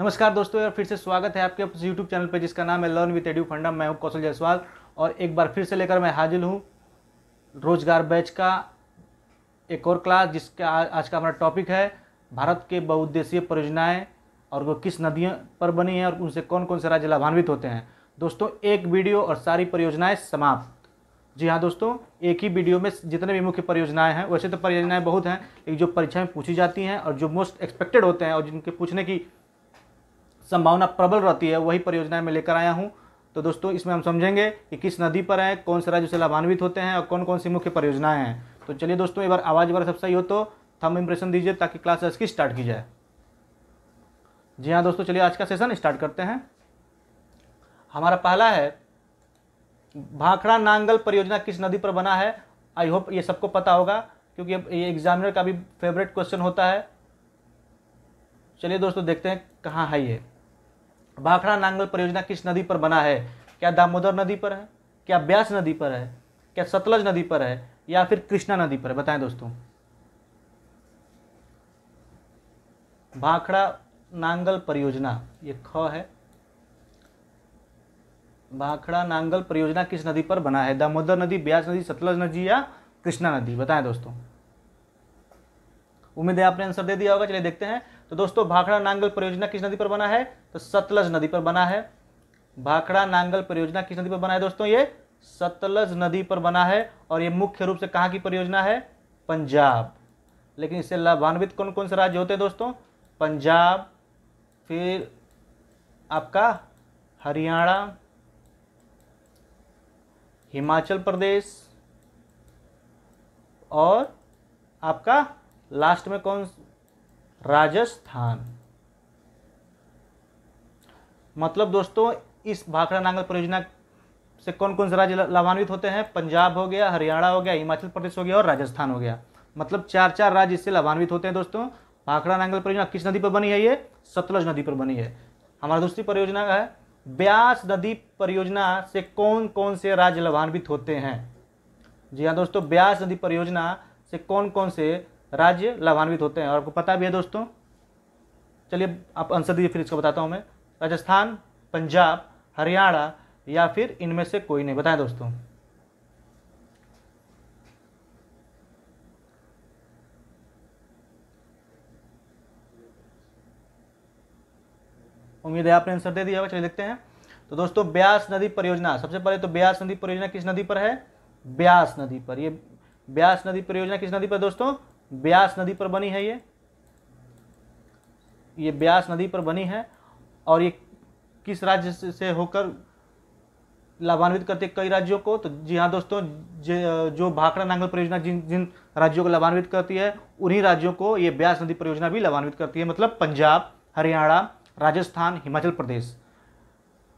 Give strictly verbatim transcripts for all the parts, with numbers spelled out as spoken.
नमस्कार दोस्तों, और फिर से स्वागत है आपके अपने YouTube चैनल पर जिसका नाम है लर्न विद एडू फंडम। मैं हूं कौशल जायसवाल और एक बार फिर से लेकर मैं हाजिर हूं रोजगार बैच का एक और क्लास जिसका आज का हमारा टॉपिक है भारत के बहुउद्देशीय परियोजनाएं और वो किस नदियों पर बनी हैं और उनसे कौन कौन से राज्य लाभान्वित होते हैं। दोस्तों एक वीडियो और सारी परियोजनाएँ समाप्त। जी हाँ दोस्तों, एक ही वीडियो में जितने भी मुख्य परियोजनाएँ हैं, वैसे तो परियोजनाएँ बहुत हैं लेकिन जो परीक्षा में पूछी जाती हैं और जो मोस्ट एक्सपेक्टेड होते हैं और जिनके पूछने की संभावना प्रबल रहती है वही परियोजनाएं मैं लेकर आया हूं। तो दोस्तों इसमें हम समझेंगे कि किस नदी पर है, कौन से राज्य से लाभान्वित होते हैं और कौन कौन सी मुख्य परियोजनाएं हैं। तो चलिए दोस्तों, एक बार आवाज़ वगैरह सब सही हो तो थंब इंप्रेशन दीजिए ताकि क्लास इसकी स्टार्ट की जाए। जी हाँ दोस्तों, चलिए आज का सेशन स्टार्ट करते हैं। हमारा पहला है भाखड़ा नांगल परियोजना किस नदी पर बना है। आई होप ये सबको पता होगा क्योंकि ये एग्जामिनर का भी फेवरेट क्वेश्चन होता है। चलिए दोस्तों देखते हैं कहाँ है ये भाखड़ा नांगल परियोजना किस नदी पर बना है। क्या दामोदर नदी पर है, क्या ब्यास नदी पर है, क्या सतलज नदी पर है या फिर कृष्णा नदी पर है? बताएं दोस्तों। भाखड़ा नांगल परियोजना, ये ख है। भाखड़ा नांगल परियोजना किस नदी पर बना है? दामोदर नदी, ब्यास नदी, सतलज नदी या कृष्णा नदी? बताएं दोस्तों। उम्मीद है आपने आंसर दे दिया होगा। चलिए देखते हैं। तो दोस्तों भाखड़ा नांगल परियोजना किस नदी पर बना है? तो सतलज नदी पर बना है। भाखड़ा नांगल परियोजना किस नदी पर बना है दोस्तों? ये सतलज नदी पर बना है और ये मुख्य रूप से कहाँ की परियोजना है? पंजाब। लेकिन इससे लाभान्वित कौन कौन से राज्य होते हैं दोस्तों? पंजाब, फिर आपका हरियाणा, हिमाचल प्रदेश और आपका लास्ट में कौन? राजस्थान। मतलब दोस्तों इस भाखड़ा नांगल परियोजना से कौन कौन से राज्य लाभान्वित होते हैं? पंजाब हो गया, हरियाणा हो गया, हिमाचल प्रदेश हो गया और राजस्थान हो गया। मतलब चार चार राज्य इससे लाभान्वित होते हैं। दोस्तों भाखड़ा नांगल परियोजना किस नदी पर बनी है? ये सतलज नदी पर बनी है। हमारा दूसरी परियोजना है ब्यास नदी परियोजना से कौन कौन से राज्य लाभान्वित होते हैं। जी हाँ दोस्तों, ब्यास नदी परियोजना से कौन कौन से राज्य लाभान्वित होते हैं और आपको पता भी है दोस्तों। चलिए आप आंसर दीजिए, फिर इसका बताता हूं मैं। राजस्थान, पंजाब, हरियाणा या फिर इनमें से कोई नहीं? बताएं दोस्तों। उम्मीद है आपने आंसर दे दिया होगा। चलिए देखते हैं। तो दोस्तों ब्यास नदी परियोजना, सबसे पहले तो ब्यास नदी परियोजना किस नदी पर है? ब्यास नदी पर। ये ब्यास नदी परियोजना किस नदी पर दोस्तों? ब्यास नदी पर बनी है। ये ये ब्यास नदी पर बनी है और ये किस राज्य से होकर लाभान्वित करते कई राज्यों को? तो जी हाँ दोस्तों, जो भाखड़ा नांगल परियोजना जिन जिन राज्यों को लाभान्वित करती है उन्हीं राज्यों को ये ब्यास नदी परियोजना भी लाभान्वित करती है। मतलब पंजाब, हरियाणा, राजस्थान, हिमाचल प्रदेश।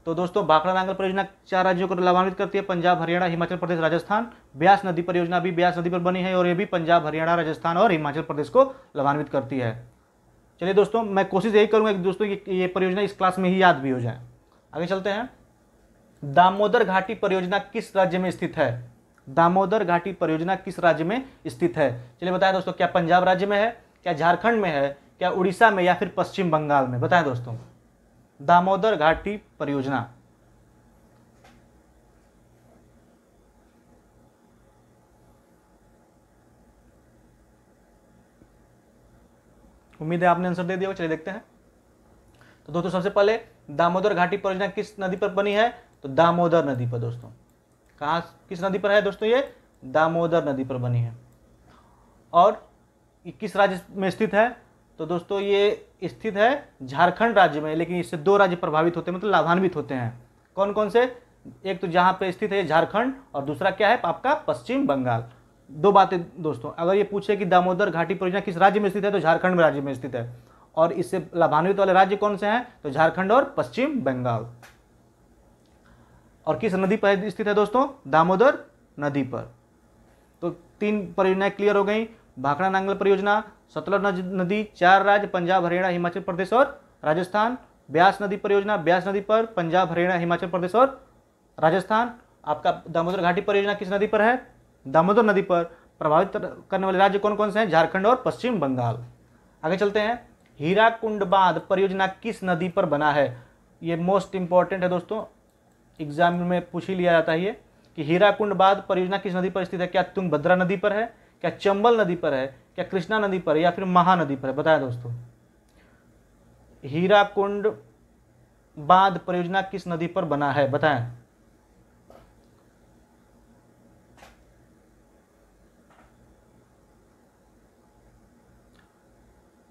तो दोस्तों भाखड़ा नांगल परियोजना चार राज्यों को लाभान्वित करती है, पंजाब, हरियाणा, हिमाचल प्रदेश, राजस्थान। ब्यास नदी परियोजना भी ब्यास नदी पर बनी है और ये भी पंजाब, हरियाणा, राजस्थान और हिमाचल प्रदेश को लाभान्वित करती है। चलिए दोस्तों, मैं कोशिश यही करूंगा कि दोस्तों ये, ये परियोजना इस क्लास में ही याद भी हो जाए। आगे चलते हैं। दामोदर घाटी परियोजना किस राज्य में स्थित है? दामोदर घाटी परियोजना किस राज्य में स्थित है? चलिए बताएं दोस्तों, क्या पंजाब राज्य में है, क्या झारखंड में है, क्या उड़ीसा में या फिर पश्चिम बंगाल में? बताएं दोस्तों। दामोदर घाटी परियोजना, उम्मीद है आपने आंसर दे दिया। चलिए देखते हैं। तो दोस्तों सबसे पहले दामोदर घाटी परियोजना किस नदी पर बनी है? तो दामोदर नदी पर। दोस्तों कहाँ, किस नदी पर है दोस्तों? ये दामोदर नदी पर बनी है और किस राज्य में स्थित है? तो दोस्तों ये स्थित है झारखंड राज्य में। लेकिन इससे दो राज्य प्रभावित होते हैं, मतलब लाभान्वित होते हैं। कौन कौन से? एक तो जहाँ पे स्थित है झारखंड और दूसरा क्या है आपका? पश्चिम बंगाल। दो बातें दोस्तों, अगर ये पूछे कि दामोदर घाटी परियोजना किस राज्य में स्थित है तो झारखंड राज्य में स्थित है और इससे लाभान्वित वाले राज्य कौन से हैं? तो झारखंड और पश्चिम बंगाल। और किस नदी पर स्थित है दोस्तों? दामोदर नदी पर। तो तीन परियोजनाएं क्लियर हो गई। भाखड़ा नांगल परियोजना, सतलज नदी, चार राज्य पंजाब, हरियाणा, हिमाचल प्रदेश और राजस्थान। ब्यास नदी परियोजना, ब्यास नदी पर पंजाब, हरियाणा, हिमाचल प्रदेश और राजस्थान। आपका दामोदर घाटी परियोजना किस नदी पर है? दामोदर नदी पर। प्रभावित करने वाले राज्य कौन कौन से हैं? झारखंड और पश्चिम बंगाल। आगे चलते हैं, हीराकुंड बांध परियोजना किस नदी पर बना है? ये मोस्ट इंपॉर्टेंट है दोस्तों, एग्जाम में पूछ ही लिया जाता है ये कि हीराकुंड बांध परियोजना किस नदी पर स्थित है? क्या तुंगभद्रा नदी पर है, क्या चंबल नदी पर है, क्या कृष्णा नदी पर है, या फिर महानदी पर है? बताया दोस्तों, हीराकुंड बांध परियोजना किस नदी पर बना है? बताएं।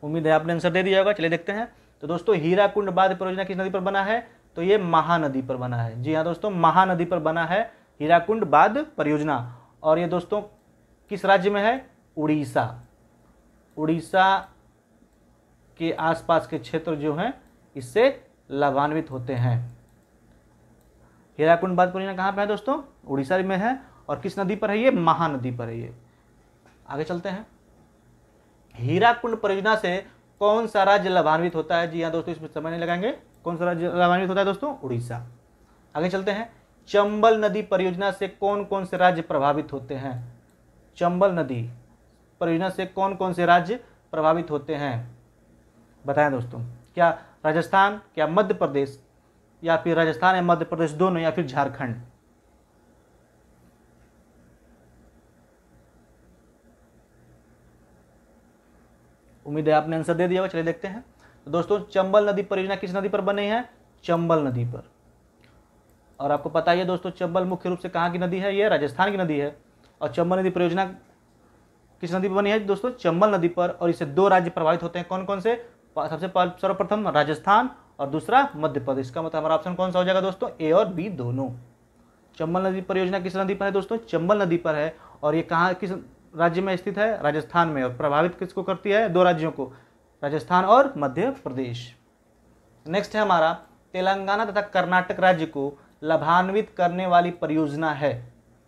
उम्मीद है आपने आंसर दे दिया होगा। चलिए देखते हैं, तो दोस्तों हीराकुंड बांध परियोजना किस नदी पर बना है? तो ये महानदी पर बना है। जी हाँ दोस्तों, महानदी पर बना है हीराकुंड बांध परियोजना। और ये दोस्तों किस राज्य में है? उड़ीसा। उड़ीसा के आसपास के क्षेत्र जो हैं इससे लाभान्वित होते हैं। हीराकुंड बांध परियोजना कहाँ पर है दोस्तों? उड़ीसा में है। और किस नदी पर है ये? महानदी पर है ये। आगे चलते हैं, हीराकुंड परियोजना से कौन सा राज्य लाभान्वित होता है? जी हाँ दोस्तों, इसमें समय नहीं लगाएंगे, कौन सा राज्य लाभान्वित होता है दोस्तों? उड़ीसा। आगे चलते हैं, चंबल नदी परियोजना से कौन कौन से राज्य प्रभावित होते हैं? चंबल नदी परियोजना से कौन कौन से राज्य प्रभावित होते हैं? बताएं दोस्तों, क्या राजस्थान, क्या मध्य प्रदेश, या फिर राजस्थान या मध्य प्रदेश दोनों, या फिर झारखंड? उम्मीद है आपने आंसर दे दिया होगा। चलिए देखते हैं, तो दोस्तों चंबल नदी परियोजना किस नदी पर बनी है? चंबल नदी पर। और आपको पता ही है दोस्तों, चंबल मुख्य रूप से कहाँ की नदी है? ये राजस्थान की नदी है। और चंबल नदी परियोजना किस नदी पर बनी है दोस्तों? चंबल नदी पर। और इससे दो राज्य प्रभावित होते हैं, कौन कौन से? सबसे सर्वप्रथम राजस्थान और दूसरा मध्य प्रदेश। का मतलब हमारा ऑप्शन कौन सा हो जाएगा दोस्तों? ए और बी दोनों। चंबल नदी परियोजना किस नदी पर है दोस्तों? चंबल नदी पर है। और ये कहाँ, किस राज्य में स्थित है? राजस्थान में। और प्रभावित किसको करती है? दो राज्यों को, राजस्थान और मध्य प्रदेश। नेक्स्ट है हमारा, तेलंगाना तथा कर्नाटक राज्य को लाभान्वित करने वाली परियोजना है।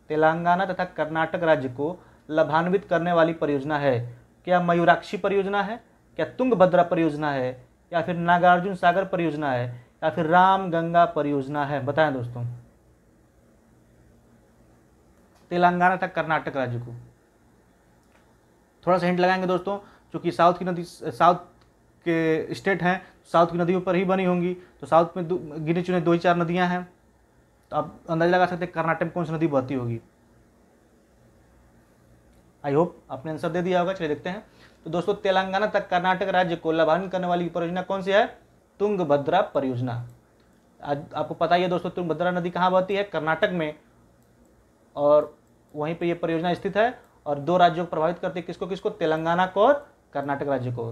तेलंगाना तथा कर्नाटक राज्य को लाभान्वित करने वाली परियोजना है। क्या मयूराक्षी परियोजना है, क्या तुंगभद्रा परियोजना है, या फिर नागार्जुन सागर परियोजना है, या फिर राम गंगा परियोजना है? बताएं दोस्तों, तेलंगाना तथा कर्नाटक राज्य को। थोड़ा सा हिंट लगाएंगे दोस्तों, क्योंकि साउथ की नदी, साउथ के स्टेट हैं, साउथ की नदियों पर ही बनी होंगी, तो साउथ में गिने चुने दो ही चार नदियाँ हैं, तो आप अंदाजा लगा सकते हैं कर्नाटक में कौन सी नदी बहती होगी। आई होप आपने आंसर दे दिया होगा। चलिए देखते हैं, तो दोस्तों तेलंगाना तक कर्नाटक राज्य को लाभान्वित करने वाली परियोजना कौन सी है? तुंगभद्रा परियोजना। आज आपको पता ही है दोस्तों, तुंगभद्रा नदी कहाँ बहती है? कर्नाटक में। और वहीं पर यह परियोजना स्थित है और दो राज्यों को प्रभावित करती है। किसको किसको? तेलंगाना को और कर्नाटक राज्य को।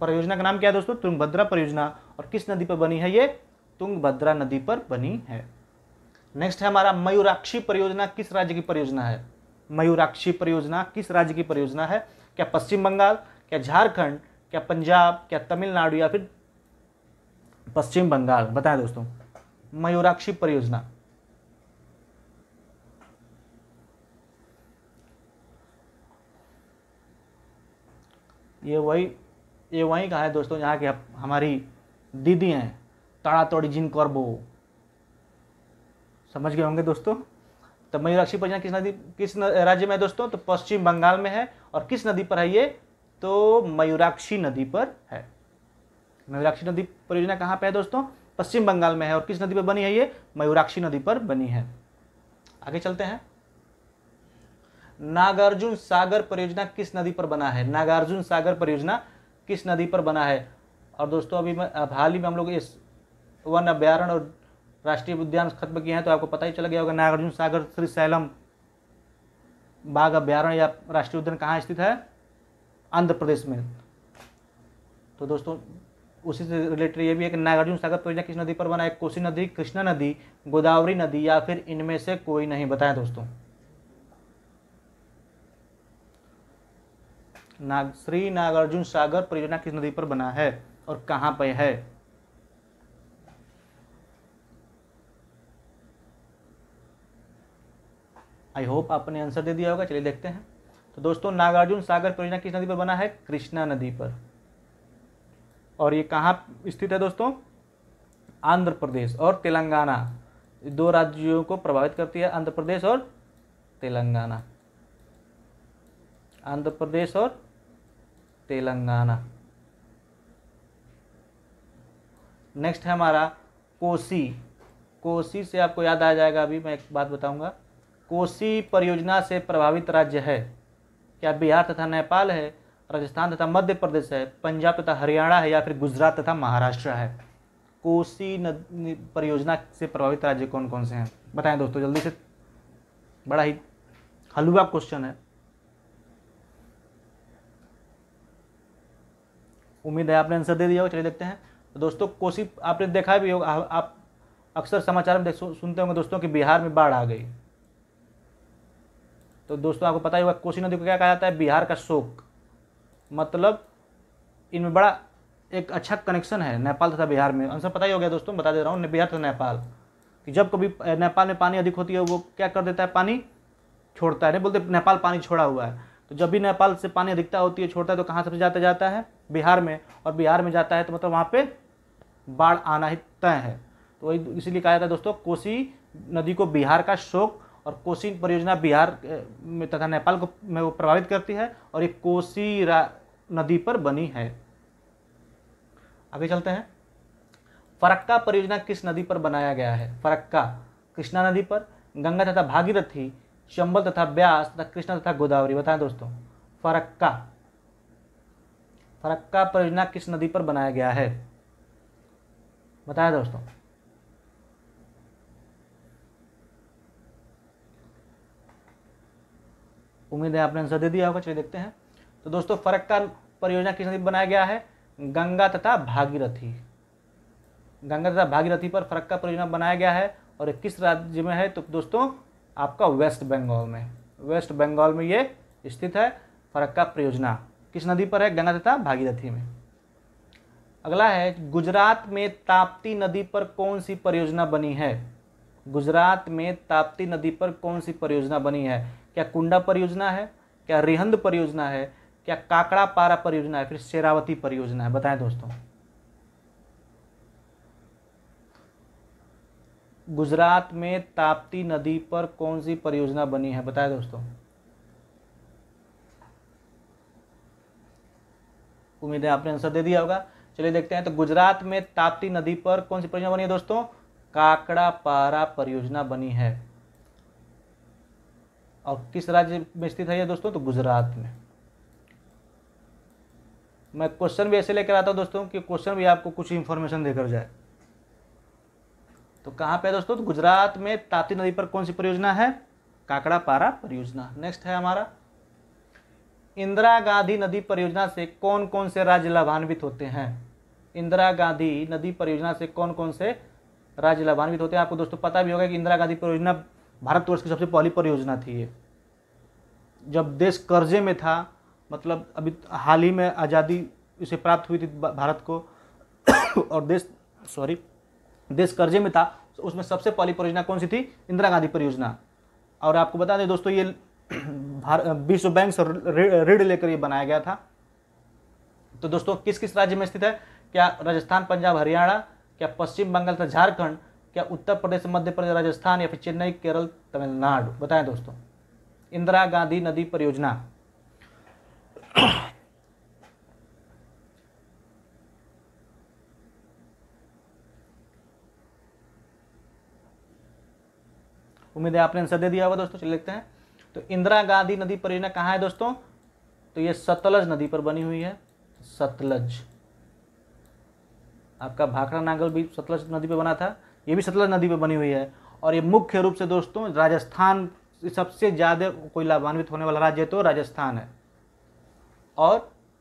परियोजना का नाम क्या है दोस्तों? तुंगभद्रा परियोजना। और किस नदी पर बनी है ये? तुंगभद्रा नदी पर बनी है। नेक्स्ट है हमारा, मयूराक्षी परियोजना किस राज्य की परियोजना है? मयूराक्षी परियोजना किस राज्य की परियोजना है? क्या पश्चिम बंगाल, क्या झारखंड, क्या पंजाब, क्या तमिलनाडु, या फिर पश्चिम बंगाल? बताएं दोस्तों, मयूराक्षी परियोजना। ये वही ये वही कहा है दोस्तों यहाँ की हमारी दीदी हैं, ताड़ातोड़ी जिनको, और वो समझ गए होंगे दोस्तों। तो मयूराक्षी परियोजना किस नदी, किस राज्य में है दोस्तों? तो पश्चिम बंगाल में है। और किस नदी पर है ये? तो मयूराक्षी नदी पर है। मयूराक्षी नदी परियोजना कहाँ पे है दोस्तों? पश्चिम बंगाल में है। और किस नदी पर बनी है ये? मयूराक्षी नदी पर बनी है। आगे चलते हैं, नागार्जुन सागर परियोजना किस नदी पर बना है? नागार्जुन सागर परियोजना किस नदी पर बना है? और दोस्तों अभी हाल ही में हम लोग इस वन अभ्यारण्य और राष्ट्रीय उद्यान खत्म किए हैं, तो आपको पता ही चला गया होगा नागार्जुन सागर श्रीशैलम बाघ अभ्यारण्य या राष्ट्रीय उद्यान कहाँ स्थित है? आंध्र प्रदेश में। तो दोस्तों उसी से रिलेटेड ये भी है कि नागार्जुन सागर परियोजना किस नदी पर बना है? कोसी नदी, कृष्णा नदी, गोदावरी नदी, या फिर इनमें से कोई नहीं? बताएं दोस्तों, नाग श्री नागार्जुन सागर परियोजना किस नदी पर बना है और कहाँ पर है? आई होप आपने आंसर दे दिया होगा। चलिए देखते हैं, तो दोस्तों नागार्जुन सागर परियोजना किस नदी पर बना है? कृष्णा नदी पर। और ये कहाँ स्थित है दोस्तों? आंध्र प्रदेश और तेलंगाना, दो राज्यों को प्रभावित करती है, आंध्र प्रदेश और तेलंगाना, आंध्र प्रदेश और तेलंगाना। नेक्स्ट है हमारा कोसी। कोसी से आपको याद आ जाएगा, अभी मैं एक बात बताऊंगा, कोसी परियोजना से प्रभावित राज्य है क्या? बिहार तथा नेपाल है, राजस्थान तथा मध्य प्रदेश है, पंजाब तथा हरियाणा है, या फिर गुजरात तथा महाराष्ट्र है? कोसी नदी परियोजना से प्रभावित राज्य कौन कौन से हैं बताएं दोस्तों जल्दी से, बड़ा ही हलवा क्वेश्चन है। उम्मीद है आपने आंसर दे दिया हो। चलिए देखते हैं दोस्तों, कोसी आपने देखा भी होगा, आप अक्सर समाचार में सुनते होंगे दोस्तों कि बिहार में बाढ़ आ गई, तो दोस्तों आपको पता ही होगा कोसी नदी को क्या कहा जाता है? बिहार का शोक। मतलब इनमें बड़ा एक अच्छा कनेक्शन है नेपाल तथा बिहार में। आंसर पता ही हो गया दोस्तों, बता दे रहा हूँ, बिहार तथा नेपाल कि जब कभी नेपाल में पानी अधिक होती है वो क्या कर देता है? पानी छोड़ता है, नहीं बोलते नेपाल पानी छोड़ा हुआ है, तो जब भी नेपाल से पानी अधिकता होती है छोड़ता है तो कहाँ सबसे जाता जाता है? बिहार में, और बिहार में जाता है तो मतलब वहाँ पर बाढ़ आना ही तय है। तो वही इसीलिए कहा जाता है दोस्तों कोसी नदी को बिहार का शोक, और कोसी परियोजना बिहार में तथा नेपाल को में वो प्रभावित करती है, और ये कोसी नदी पर बनी है। आगे चलते हैं, फरक्का परियोजना किस नदी पर बनाया गया है? फरक्का कृष्णा नदी पर, गंगा तथा भागीरथी, चंबल तथा ब्यास तथा कृष्णा तथा गोदावरी, बताएं दोस्तों फरक्का फरक्का परियोजना किस नदी पर बनाया गया है? बताएं दोस्तों। उम्मीद है आपने आंसर दे दिया होगा। चलिए देखते हैं, तो दोस्तों फरक्का परियोजना किस नदी पर बनाया गया है? गंगा तथा भागीरथी, गंगा तथा भागीरथी पर फरक्का परियोजना बनाया गया है, और किस राज्य में है? तो दोस्तों आपका वेस्ट बंगाल में, वेस्ट बंगाल में ये स्थित है। फरक्का परियोजना किस नदी पर है? गंगा तथा भागीरथी में। अगला है, गुजरात में ताप्ती नदी पर कौन सी परियोजना बनी है? गुजरात में ताप्ती नदी पर कौन सी परियोजना बनी है? क्या कुंडा परियोजना है, क्या रिहंद परियोजना है, क्या काकड़ा पारा परियोजना है, फिर शेरावती परियोजना है? बताएं दोस्तों। गुजरात में ताप्ती नदी पर कौन सी परियोजना बनी है? बताएं दोस्तों। उम्मीद है आपने आंसर दे दिया होगा। चलिए देखते हैं, तो गुजरात में ताप्ती नदी पर कौन सी परियोजना बनी है दोस्तों? काकड़ा पारा परियोजना बनी है, और किस राज्य में स्थित है ये दोस्तों? तो गुजरात में। मैं क्वेश्चन भी ऐसे लेकर आता हूँ दोस्तों कि क्वेश्चन भी आपको कुछ इन्फॉर्मेशन देकर जाए। तो कहाँ पे है दोस्तों? तो गुजरात में ताप्ती नदी पर कौन सी परियोजना है? काकड़ा पारा परियोजना। नेक्स्ट है हमारा, इंदिरा गांधी नदी परियोजना से कौन कौन से राज्य लाभान्वित होते हैं? इंदिरा गांधी नदी परियोजना से कौन कौन से राज्य लाभान्वित होते हैं? आपको दोस्तों पता भी होगा कि इंदिरा गांधी परियोजना भारतवर्ष की सबसे पहली परियोजना थी। ये जब देश कर्जे में था, मतलब अभी हाल ही में आज़ादी इसे प्राप्त हुई थी भारत को, और देश सॉरी देश कर्जे में था, उसमें सबसे पहली परियोजना कौन सी थी? इंदिरा गांधी परियोजना। और आपको बता दें दोस्तों ये विश्व बैंक से ऋण लेकर ये बनाया गया था। तो दोस्तों किस किस राज्य में स्थित है? क्या राजस्थान, पंजाब, हरियाणा, क्या पश्चिम बंगाल तथा झारखंड, क्या उत्तर प्रदेश, मध्य प्रदेश, राजस्थान, या फिर चेन्नई, केरल, तमिलनाडु? बताएं दोस्तों। इंदिरा गांधी नदी परियोजना। उम्मीद है आपने आंसर दे दिया होगा दोस्तों। चलिए देखते हैं, तो इंदिरा गांधी नदी परियोजना कहाँ है दोस्तों? तो ये सतलज नदी पर बनी हुई है। सतलज, आपका भाखड़ा नांगल भी सतलज नदी पर बना था, ये भी सतलज नदी पर बनी हुई है, और ये मुख्य रूप से दोस्तों राजस्थान सबसे ज़्यादा कोई लाभान्वित होने वाला राज्य है तो राजस्थान है, और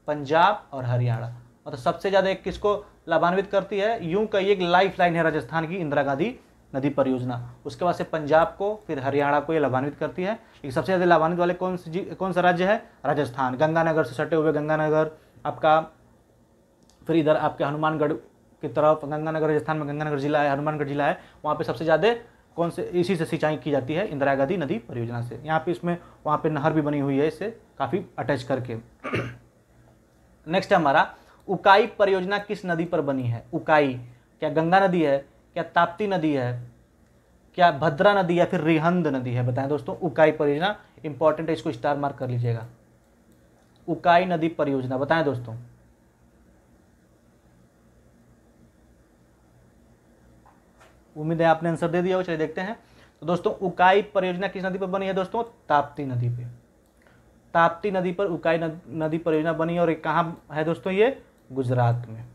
पंजाब और हरियाणा। मतलब सबसे ज़्यादा किसको लाभान्वित करती है? यूँ कही एक लाइफ लाइन है राजस्थान की इंदिरा गांधी नदी परियोजना, उसके बाद से पंजाब को, फिर हरियाणा को ये लाभान्वित करती है। लेकिन सबसे ज़्यादा लाभान्वित वाले कौन सी कौन सा राज्य है? राजस्थान, गंगानगर से सटे हुए गंगानगर आपका, फिर इधर आपके हनुमानगढ़ की तरफ, गंगानगर राजस्थान में गंगानगर जिला है, हनुमानगढ़ जिला है, वहाँ पे सबसे ज़्यादा कौन से इसी से सिंचाई की जाती है इंदिरा गांधी नदी परियोजना से। यहाँ पे इसमें वहाँ पे नहर भी बनी हुई है इससे काफ़ी अटैच करके। नेक्स्ट हमारा, उकाई परियोजना किस नदी पर बनी है? उकाई, क्या गंगा नदी है, क्या ताप्ती नदी है, क्या भद्रा नदी या फिर रिहंद नदी है? बताएं दोस्तों। उकाई परियोजना इंपॉर्टेंट है, इसको स्टार मार्क कर लीजिएगा। उकाई नदी परियोजना बताएं दोस्तों। उम्मीद है आपने आंसर दे दिया हो। चलिए देखते हैं। तो दोस्तों उकाई परियोजना किस नदी पर बनी है दोस्तों? ताप्ती नदी पे। ताप्ती नदी पर उकाई नदी परियोजना बनी है और कहाँ है दोस्तों? ये गुजरात में।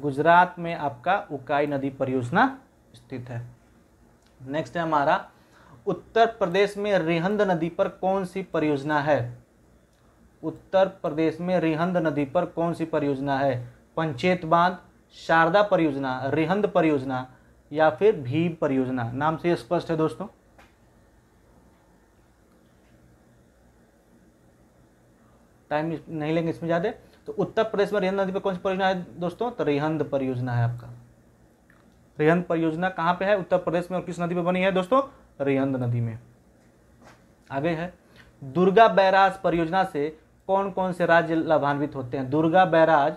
गुजरात में आपका उकाई नदी परियोजना स्थित है। नेक्स्ट है हमारा उत्तर प्रदेश में रिहंद नदी पर कौन सी परियोजना है? उत्तर प्रदेश में रिहंद नदी पर कौन सी परियोजना है? पंचेत बांध, शारदा परियोजना, रिहंद परियोजना या फिर भीम परियोजना? नाम से स्पष्ट है दोस्तों। टाइम नहीं लेंगे इसमें ज़्यादा। तो उत्तर प्रदेश में रिहंद नदी पर कौन सी परियोजना है दोस्तों? तो रिहंद परियोजना है आपका। रिहंद परियोजना कहाँ पे है? उत्तर प्रदेश में। और किस नदी पे बनी है दोस्तों? रिहंद नदी में। आगे है दुर्गा बैराज परियोजना से कौन कौन से राज्य लाभान्वित होते हैं? दुर्गा बैराज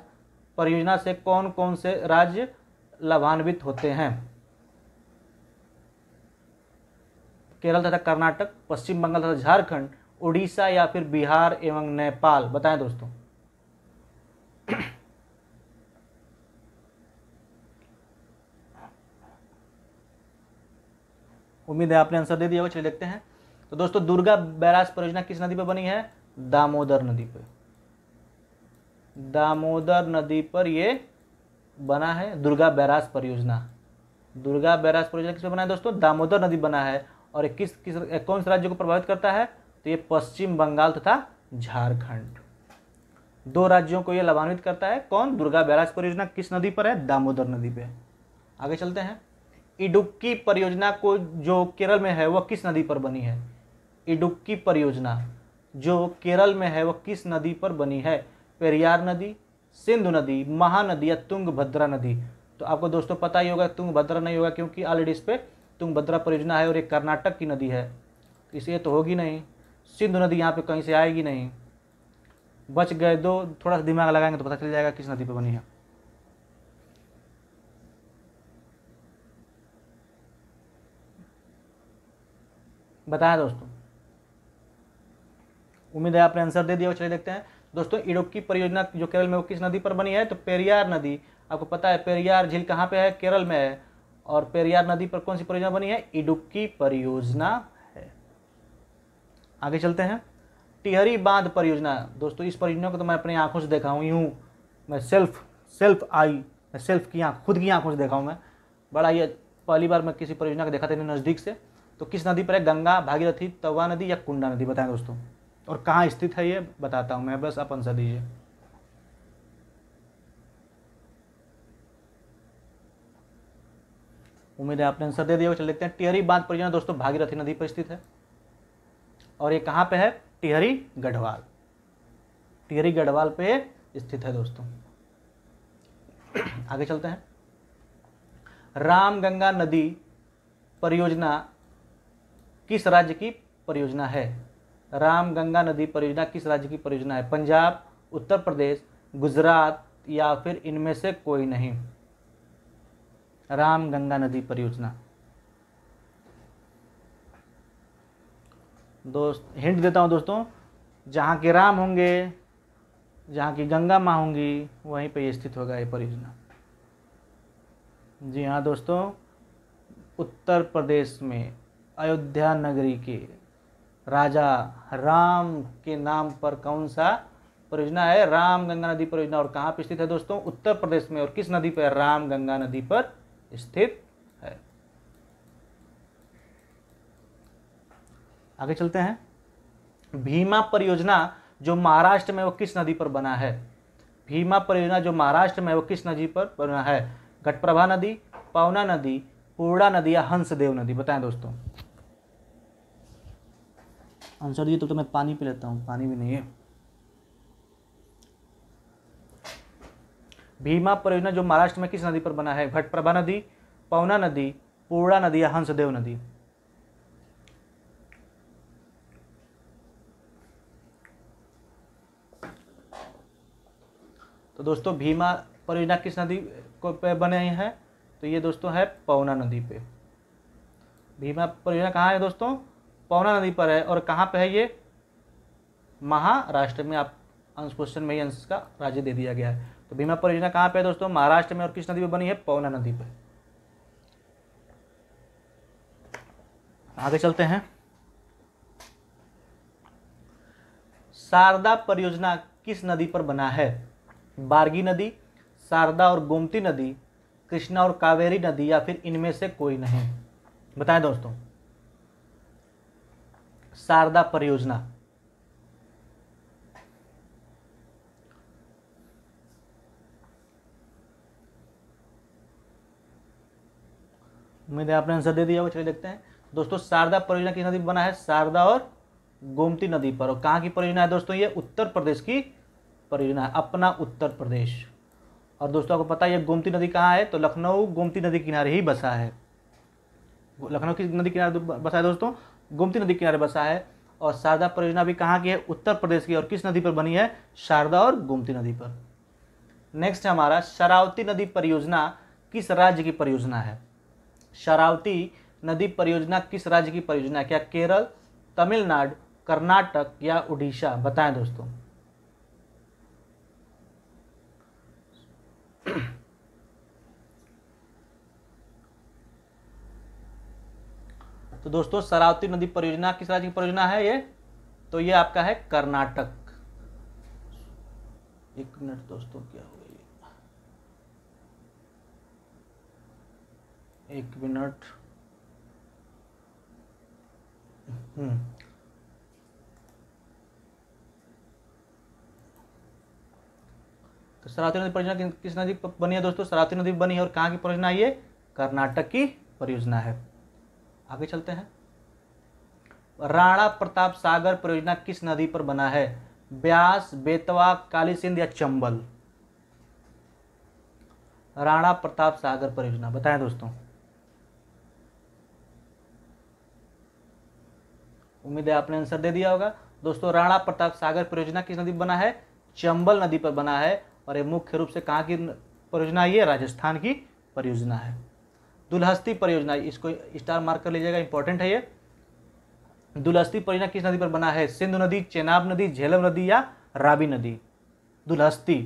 परियोजना से कौन कौन से राज्य लाभान्वित होते हैं? केरल तथा कर्नाटक, पश्चिम बंगाल तथा झारखंड, उड़ीसा या फिर बिहार एवं नेपाल? बताएं दोस्तों। उम्मीद है आपने आंसर दे दिया होगा। चलिए देखते हैं। तो दोस्तों दुर्गा बैराज परियोजना किस नदी पर बनी है? दामोदर नदी पर। दामोदर नदी पर ये बना है दुर्गा बैराज परियोजना। दुर्गा बैराज परियोजना किस पर बना है दोस्तों? दामोदर नदी बना है। और किस किस कौन से राज्य को प्रभावित करता है? तो ये पश्चिम बंगाल तथा झारखंड, दो राज्यों को ये लाभान्वित करता है। कौन? दुर्गा बैराज परियोजना किस नदी पर है? दामोदर नदी पे। आगे चलते हैं। इडुक्की परियोजना को जो केरल में है वह किस नदी पर बनी है? इडुक्की परियोजना जो केरल में है वह किस नदी पर बनी है? पेरियार नदी, सिंधु नदी, महानदी या तुंगभद्रा नदी? तो आपको दोस्तों पता ही होगा तुंगभद्रा नहीं होगा, क्योंकि ऑलरेडी इस पर तुंगभद्रा परियोजना है और ये कर्नाटक की नदी है, इसलिए तो होगी नहीं। सिंधु नदी यहाँ पे कहीं से आएगी नहीं। बच गए दो, थोड़ा सा दिमाग लगाएंगे तो पता चल जाएगा किस नदी पे बनी है। बताया दोस्तों। उम्मीद है आपने आंसर दे दिया। चलिए देखते हैं दोस्तों। इडुक्की परियोजना जो केरल में वो किस नदी पर बनी है? तो पेरियार नदी। आपको पता है पेरियार झील कहाँ पे है? केरल में है। और पेरियार नदी पर कौन सी परियोजना बनी है? इडुक्की परियोजना है। आगे चलते हैं। टिहरी बांध परियोजना। दोस्तों इस परियोजना को तो मैं अपनी आंखों से देखा हूँ, यूँ मैं सेल्फ सेल्फ आई मैं सेल्फ की आँख खुद की आंखों से देखा हूँ मैं। बड़ा ये पहली बार मैं किसी परियोजना को देखा था नज़दीक से। तो किस नदी पर है? गंगा, भागीरथी, तवा नदी या कुंडा नदी? बताएं दोस्तों। और कहाँ स्थित है ये बताता हूँ मैं, बस आप आंसर दीजिए। उम्मीद है आपने आंसर दे दिया। चल देखते हैं। टिहरी बांध परियोजना दोस्तों भागीरथी नदी पर स्थित है और ये कहाँ पर है? टिहरी गढ़वाल। टिहरी गढ़वाल पे स्थित है दोस्तों। आगे चलते हैं। राम गंगा नदी परियोजना किस राज्य की परियोजना है? राम गंगा नदी परियोजना किस राज्य की परियोजना है? पंजाब, उत्तर प्रदेश, गुजरात या फिर इनमें से कोई नहीं? राम गंगा नदी परियोजना। दोस्त हिंट देता हूँ दोस्तों, जहाँ के राम होंगे, जहाँ की गंगा माँ होंगी, वहीं पे स्थित होगा ये परियोजना। जी हाँ दोस्तों, उत्तर प्रदेश में अयोध्या नगरी के राजा राम के नाम पर कौन सा परियोजना है? राम गंगा नदी परियोजना। और कहाँ पे स्थित है दोस्तों? उत्तर प्रदेश में। और किस नदी पर? राम गंगा नदी पर स्थित है। आगे चलते हैं। भीमा परियोजना जो महाराष्ट्र में वो किस नदी पर बना है? भीमा परियोजना जो महाराष्ट्र में वो किस नदी पर बना है? घटप्रभा नदी, पवना नदी, पूर्णा नदी या हंसदेव नदी? बताएं दोस्तों। आंसर दिए तो, तो मैं पानी पी लेता हूँ, पानी भी नहीं है। भीमा परियोजना जो महाराष्ट्र में किस नदी पर बना है? घटप्रभा नदी, पवना नदी, पूर्णा नदी या हंसदेव नदी? तो दोस्तों भीमा परियोजना किस नदी को पे बने हैं? तो ये दोस्तों है पवना नदी पे। भीमा परियोजना कहाँ है दोस्तों? पवना नदी पर है। और कहाँ पे है ये? महाराष्ट्र में। आप अंश क्वेश्चन में ही अंश का राज्य दे दिया गया है। तो भीमा परियोजना कहाँ पे है दोस्तों? महाराष्ट्र में। और किस नदी पे बनी है? पवना नदी पे। आगे चलते हैं। शारदा परियोजना किस नदी पर बना है? बारगी नदी, शारदा और गोमती नदी, कृष्णा और कावेरी नदी, या फिर इनमें से कोई नहीं? बताएं दोस्तों। शारदा परियोजना उम्मीद है आपने आंसर दे दिया। वो चलिए देखते हैं दोस्तों, शारदा परियोजना किस नदी पर बना है? शारदा और गोमती नदी पर। और कहाँ की परियोजना है दोस्तों? ये उत्तर प्रदेश की परियोजना है, अपना उत्तर प्रदेश। और दोस्तों आपको पता है ये गोमती नदी कहाँ है? तो लखनऊ गोमती नदी किनारे ही बसा है। लखनऊ की नदी किनारे बसा है दोस्तों, गोमती नदी किनारे बसा है। और शारदा परियोजना भी कहाँ की है? उत्तर प्रदेश की। और किस नदी पर बनी है? शारदा और गोमती नदी पर। नेक्स्ट हमारा शरावती नदी परियोजना किस राज्य की परियोजना है? शरावती नदी परियोजना किस राज्य की परियोजना है? क्या केरल, तमिलनाडु, कर्नाटक या उड़ीसा? बताएं दोस्तों। तो दोस्तों शरावती नदी परियोजना किस राज्य की परियोजना है ये? तो ये आपका है कर्नाटक। एक मिनट दोस्तों, क्या हो गया? एक मिनट। हम्म तो शरावती नदी परियोजना किस नदी पर बनी है दोस्तों? शरावती नदी बनी है। और कहाँ की परियोजना है ये? कर्नाटक की परियोजना है। आगे चलते हैं। राणा प्रताप सागर परियोजना किस नदी पर बना है? ब्यास, बेतवा, काली सिंध या चंबल? राणा प्रताप सागर परियोजना बताएं दोस्तों। उम्मीद है आपने आंसर दे दिया होगा। दोस्तों राणा प्रताप सागर परियोजना किस नदी पर बना है? चंबल नदी पर बना है। और ये मुख्य रूप से कहाँ की परियोजना है? ये राजस्थान की परियोजना है। दुलहस्ती परियोजना, इसको स्टार मार्क कर लीजिएगा, इंपॉर्टेंट है ये। दुलहस्ती परियोजना किस नदी पर बना है? सिंधु नदी, चेनाब नदी, झेलम नदी या रावी नदी? दुलहस्ती।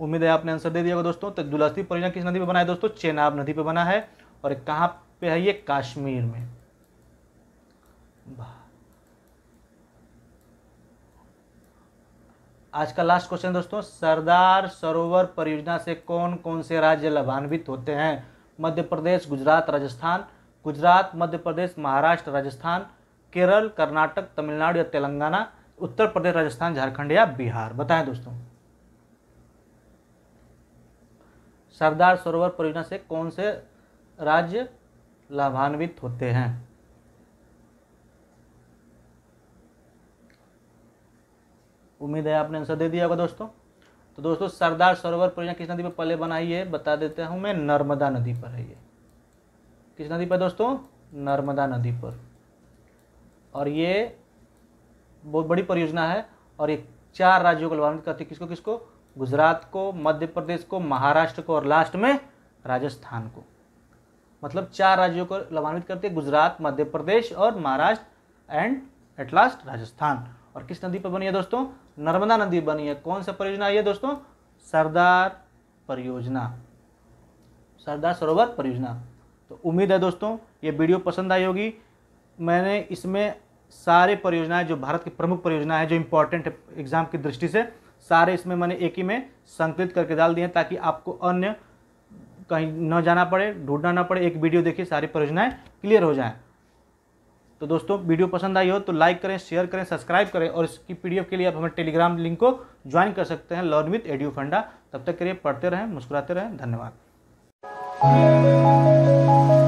उम्मीद है आपने आंसर दे दिया होगा दोस्तों। तो दुलहस्ती परियोजना किस नदी पर बना है दोस्तों? चेनाब नदी पर बना है। और कहाँ पे है ये? कश्मीर में। आज का लास्ट क्वेश्चन दोस्तों, सरदार सरोवर परियोजना से कौन कौन से राज्य लाभान्वित होते हैं? मध्य प्रदेश, गुजरात, राजस्थान। गुजरात, मध्य प्रदेश, महाराष्ट्र, राजस्थान, केरल, कर्नाटक, तमिलनाडु या तेलंगाना, उत्तर प्रदेश, राजस्थान, झारखंड या बिहार? बताएं दोस्तों। सरदार सरोवर परियोजना से कौन से राज्य लाभान्वित होते हैं? उम्मीद है आपने आंसर दे दिया होगा दोस्तों। तो दोस्तों सरदार सरोवर परियोजना किस नदी पर पहले बनाई है? बता देता हूँ मैं, नर्मदा नदी पर है ये। किस नदी पर दोस्तों? नर्मदा नदी पर। और ये बहुत बड़ी परियोजना है। और ये चार राज्यों को लाभान्वित करती है। किसको किसको? गुजरात को, मध्य प्रदेश को, महाराष्ट्र को और लास्ट में राजस्थान को। मतलब चार राज्यों को लाभान्वित करती है, गुजरात, मध्य प्रदेश और Maharashtra and at last Rajasthan. और किस नदी पर बनी है दोस्तों? नर्मदा नदी बनी है। कौन सा परियोजना है ये दोस्तों? सरदार परियोजना, सरदार सरोवर परियोजना। तो उम्मीद है दोस्तों ये वीडियो पसंद आई होगी। मैंने इसमें सारे परियोजनाएं जो भारत की प्रमुख परियोजनाएं जो इम्पोर्टेंट है एग्जाम की दृष्टि से, सारे इसमें मैंने एक ही में संकलित करके डाल दिए हैं, ताकि आपको अन्य कहीं न जाना पड़े, ढूंढना ना पड़े। एक वीडियो देखिए, सारी परियोजनाएं क्लियर हो जाएं। तो दोस्तों वीडियो पसंद आई हो तो लाइक करें, शेयर करें, सब्सक्राइब करें। और इसकी पीडीएफ के लिए आप हमारे टेलीग्राम लिंक को ज्वाइन कर सकते हैं, लर्न विद एडू फंडा। तब तक के लिए पढ़ते रहें, मुस्कुराते रहें। धन्यवाद।